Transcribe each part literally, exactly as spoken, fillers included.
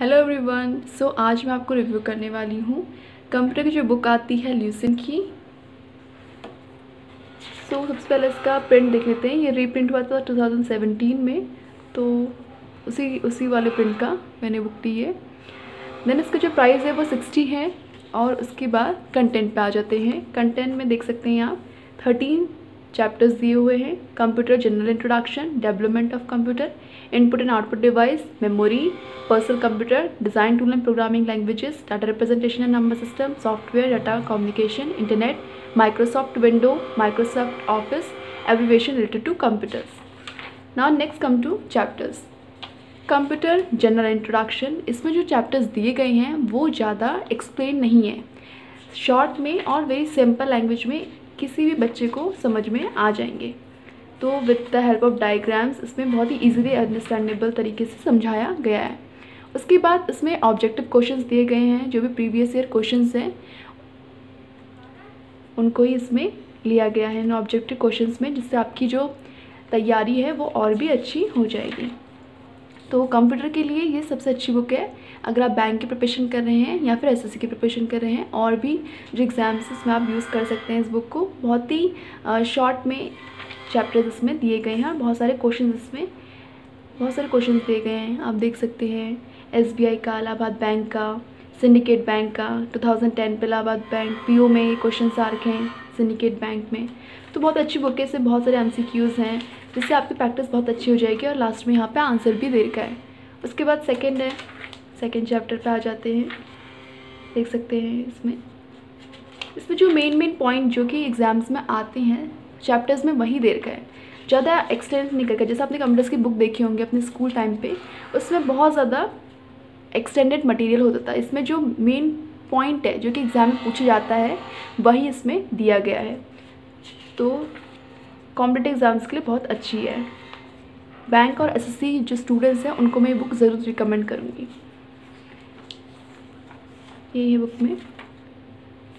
Hello everyone. सो आज मैं आपको रिव्यू करने वाली हूँ कंपनी की जो बुक आती है ल्यूसेंट की। सो so, सबसे पहले इसका प्रिंट देख लेते हैं। ये रीप्रिंट हुआ था टू थाउजेंड सेवेंटीन में, तो उसी उसी वाले प्रिंट का मैंने बुक ली है। देन इसका जो प्राइस है वो सिक्सटी है। और उसके बाद कंटेंट पे आ जाते हैं। कंटेंट में देख सकते हैं आप थर्टीन चैप्टर्स दिए हुए हैं। Computer general introduction, development of computer, input and output device, memory, personal computer, design tool and programming languages, data representation and number system, software, data communication, internet, Microsoft window, Microsoft office, abbreviation related to computers. Now next come to chapters. Computer general introduction, इसमें जो chapters दिए गए हैं वो ज़्यादा explain नहीं है। Short में और वेरी सिंपल लैंग्वेज में किसी भी बच्चे को समझ में आ जाएंगे। तो with the help of diagrams इसमें बहुत ही इजीली अंडरस्टैंडेबल तरीके से समझाया गया है। उसके बाद इसमें ऑब्जेक्टिव क्वेश्चंस दिए गए हैं। जो भी प्रीवियस ईयर क्वेश्चंस हैं उनको ही इसमें लिया गया है इन ऑब्जेक्टिव क्वेश्चंस में, जिससे आपकी जो तैयारी है वो और भी अच्छी हो जाएगी। तो कंप्यूटर के लिए ये सबसे अच्छी बुक है। अगर आप बैंक की प्रिपरेशन कर रहे हैं या फिर एसएससी की प्रिपरेशन कर रहे हैं, और भी जो एग्ज़ाम्स इसमें आप यूज़ कर सकते हैं इस बुक को। बहुत ही शॉर्ट में चैप्टर्स इसमें दिए गए हैं और बहुत सारे क्वेश्चन इसमें बहुत सारे क्वेश्चन दिए गए हैं। आप देख सकते हैं एसबीआई का, इलाहाबाद बैंक का, सिंडिकेट बैंक का, टू थाउजेंड टेन पे इलाहाबाद बैंक पीओ में क्वेश्चन आ रखे हैं सिंडिकेट बैंक में। तो बहुत अच्छी बुक है। से बहुत सारे एमसीक्यूज़ हैं जिससे आपकी प्रैक्टिस बहुत अच्छी हो जाएगी और लास्ट में यहाँ पे आंसर भी दे रखा है। उसके बाद सेकंड है, सेकंड चैप्टर पे आ जाते हैं। देख सकते हैं इसमें इसमें जो मेन मेन पॉइंट जो कि एग्ज़ाम्स में आते हैं चैप्टर्स में वही दे रखा है। ज़्यादा एक्सटेंड नहीं करके, जैसे आपने कंप्यूटर्स की बुक देखी होंगी अपने स्कूल टाइम पर, उसमें बहुत ज़्यादा एक्सटेंडेड मटेरियल होता था। इसमें जो मेन पॉइंट है जो कि एग्ज़ाम में पूछा जाता है वही इसमें दिया गया है। तो कॉम्पिटिटिव एग्ज़ाम्स के लिए बहुत अच्छी है। बैंक और एसएससी जो स्टूडेंट्स हैं उनको मैं ये बुक ज़रूर रिकमेंड करूँगी। यही है बुक में।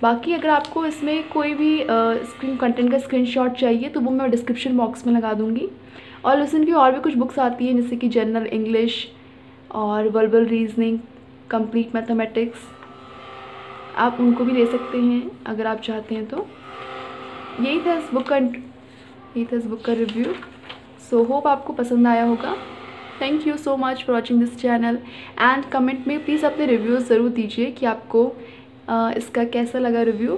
बाकी अगर आपको इसमें कोई भी स्क्रीन कंटेंट का स्क्रीनशॉट चाहिए तो वो मैं डिस्क्रिप्शन बॉक्स में लगा दूँगी। और लूसेंट की और भी कुछ बुक्स आती हैं, जैसे कि जनरल इंग्लिश और वर्बल रीजनिंग, कंप्लीट मैथमेटिक्स, आप उनको भी ले सकते हैं अगर आप चाहते हैं तो। यही था इस बुक का यही था इस बुक का रिव्यू। सो होप आपको पसंद आया होगा। Thank you so much for watching this channel. And comment में प्लीज़ अपने रिव्यूज़ ज़रूर दीजिए कि आपको आ, इसका कैसा लगा रिव्यू।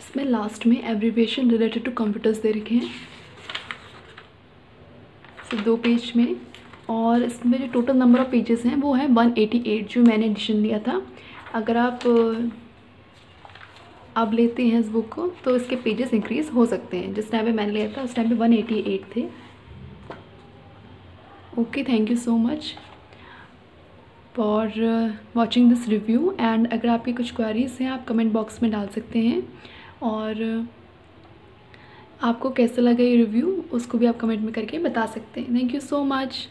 इसमें लास्ट में एब्रिविएशन रिलेटेड टू कंप्यूटर्स दे रखे हैं दो पेज में। और इसमें जो टोटल नंबर ऑफ पेजेस हैं वो है वन एटी एट, जो मैंने एडिशन लिया था। अगर आप अब लेते हैं इस बुक को तो इसके पेजेस इंक्रीज़ हो सकते हैं। जिस टाइम पे मैंने लिया था उस टाइम पे वन एटी एट थे। Okay, thank you so much for watching this review. And अगर आपकी कुछ क्वारीज़ हैं आप कमेंट बॉक्स में डाल सकते हैं। और आपको कैसा लगा ये रिव्यू उसको भी आप कमेंट में करके बता सकते हैं। Thank you so much.